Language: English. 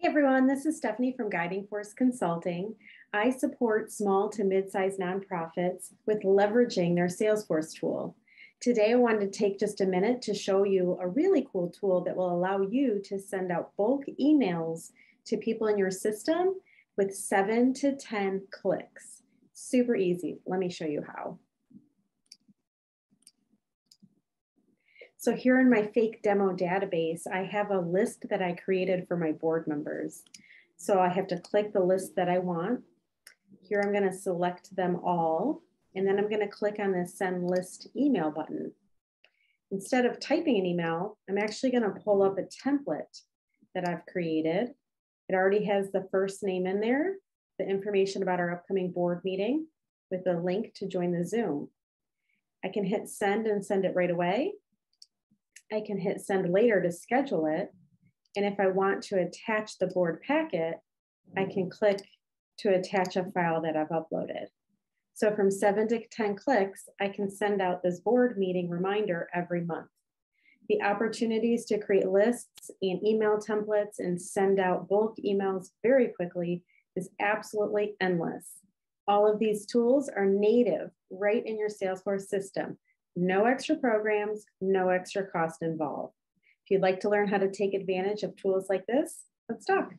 Hey everyone, this is Stephanie from Guiding Force Consulting. I support small to mid-sized nonprofits with leveraging their Salesforce tool. Today I wanted to take just a minute to show you a really cool tool that will allow you to send out bulk emails to people in your system with 7 to 10 clicks. Super easy. Let me show you how. So here in my fake demo database, I have a list that I created for my board members. So I have to click the list that I want. Here I'm going to select them all, and then I'm going to click on the send list email button. Instead of typing an email, I'm actually going to pull up a template that I've created. It already has the first name in there, the information about our upcoming board meeting with a link to join the Zoom. I can hit send and send it right away. I can hit send later to schedule it. And if I want to attach the board packet, I can click to attach a file that I've uploaded. So from 7 to 10 clicks, I can send out this board meeting reminder every month. The opportunities to create lists and email templates and send out bulk emails very quickly is absolutely endless. All of these tools are native right in your Salesforce system. No extra programs, no extra cost involved. If you'd like to learn how to take advantage of tools like this, let's talk.